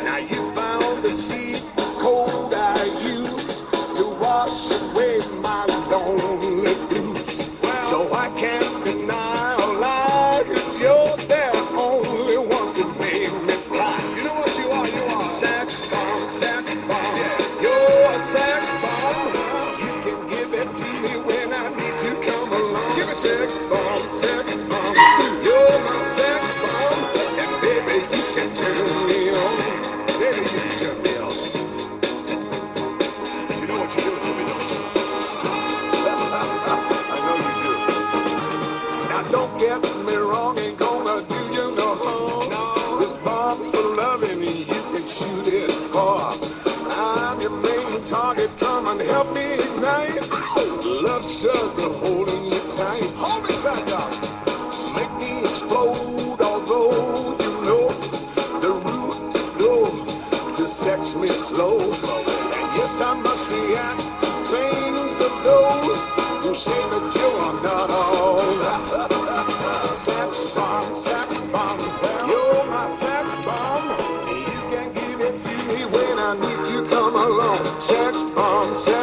Sexbomb, you're my sexbomb, and baby you can turn me on, baby you can turn me on. You know what you're doing to me, don't you? I know you do. Now don't get me wrong, ain't gonna do you no harm. No, this bomb's for loving me, you can shoot it far. I'm your main target, come and help me ignite. Love struggle holding you tight. Hold me tight, dog. Make me explode, although you know the route to go to sex me slow. And yes, I must react to things of those who say that you are not all. Sexbomb, sexbomb, well, you're my sexbomb. You can give it to me when I need to come along. Sexbomb, sexbomb.